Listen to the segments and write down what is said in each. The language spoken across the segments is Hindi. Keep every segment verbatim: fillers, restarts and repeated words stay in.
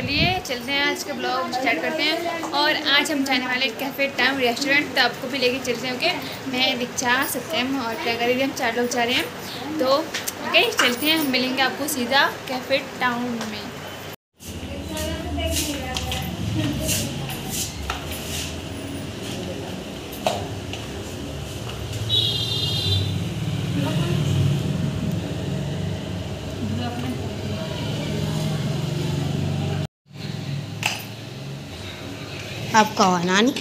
चलिए चलते हैं, आज का ब्लॉग स्टार्ट करते हैं। और आज हम जाने वाले कैफे टाउन रेस्टोरेंट, तो आपको भी लेके चलते हैं। ओके, मैं दीक्षा सत्यम और प्रगति, हम चार लोग जा रहे हैं। तो ओके चलते हैं, हम मिलेंगे आपको सीधा कैफे टाउन में। आपका हो नानी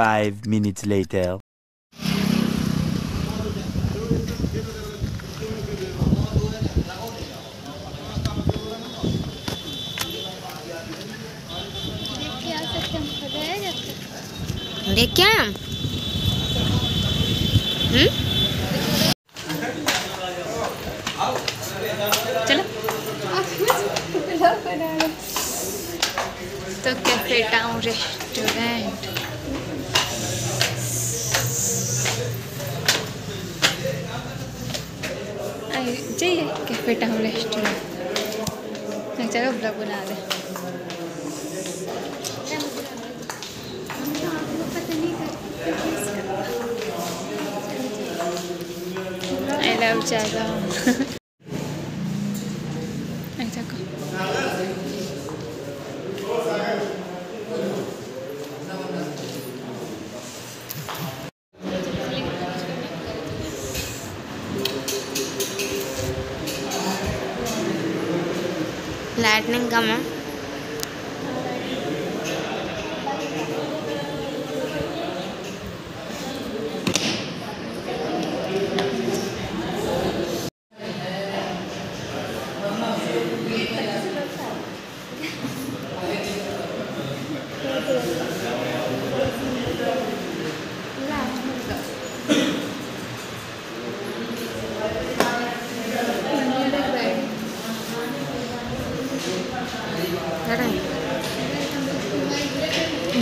Five minutes later. देख क्या हम? चलो। तो कैफे टाउन रेस्टोरेंट। चाहिए कैफे टाउन रेस्टोरेंट, चलो ब्लॉग बना दे। आई लव चाय ऐसा लाइटनिंग कम है।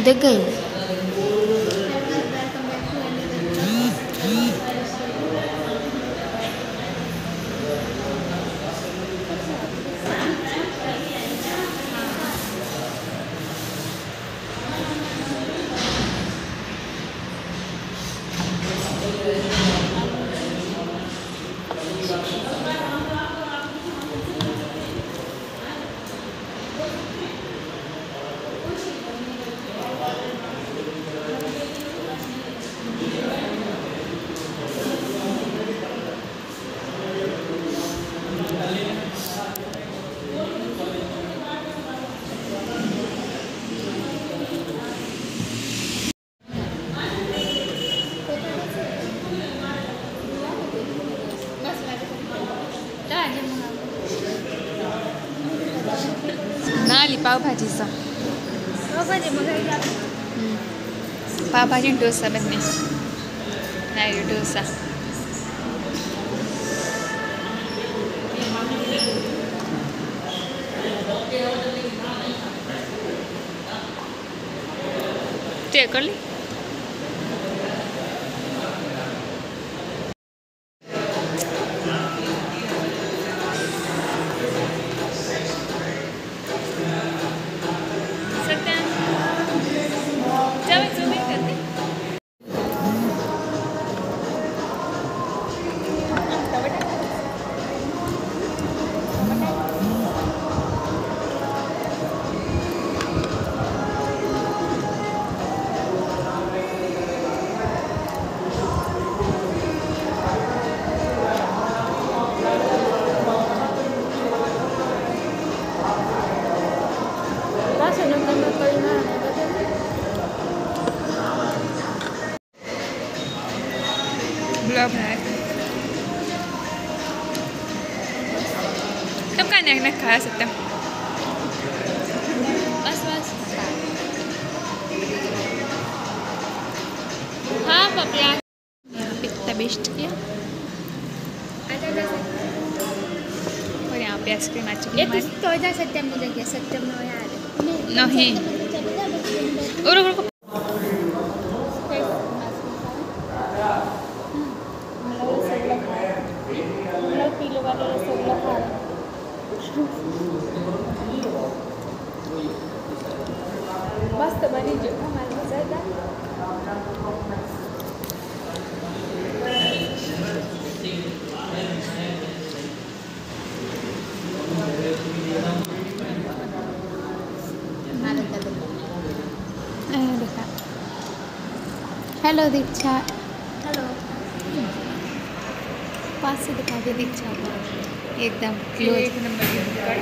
देख गई पाव भाजी सा पाव भाजी डोसा बनने ರಾಗಿ ದೋಸೆ ಟೇಕ್ ಅಲ್ಲಿ खा सकते हैं। बस बस हाँ पपड़ा पिता बेस्ट किया और यहाँ पे आइसक्रीम आ चुकी है। तो सत्यम मुझे सत्यम नहीं और मस्त बनी जो हमारे मजेदार देखा। हेलो दीक्षा, हेलो पास से दिखा दे दीक्षा को एकदम क्लोज नंबर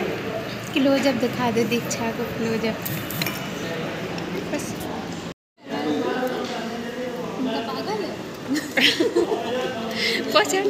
क्लोजअप दिखा दे दीक्षा को क्लोजअप। पचन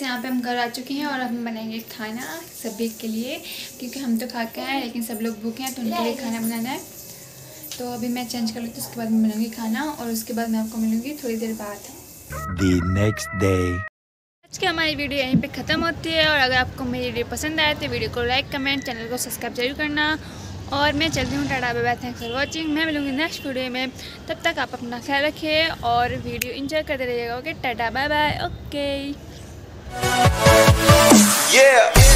यहाँ पे हम घर आ चुके हैं और हम बनाएंगे खाना सभी के लिए, क्योंकि हम तो खा के आए हैं लेकिन सब लोग भूखे हैं तो उनके लिए खाना बनाना है। तो अभी मैं चेंज कर लेती हूँ, उसके बाद मैं बनाऊंगी खाना और उसके बाद मैं आपको मिलूंगी थोड़ी देर बाद द नेक्स्ट डे। आज की हमारी वीडियो यहीं पे ख़त्म होती है और अगर आपको मेरी वीडियो पसंद आए तो वीडियो को लाइक कमेंट चैनल को सब्सक्राइब जरूर करना और मैं चलती हूँ tata bye bye thanks for watching. मैं मिलूंगी नेक्स्ट वीडियो में, तब तक आप अपना ख्याल रखिए और वीडियो इंजॉय करते रहिएगा। Okay tata bye bye okay Yeah.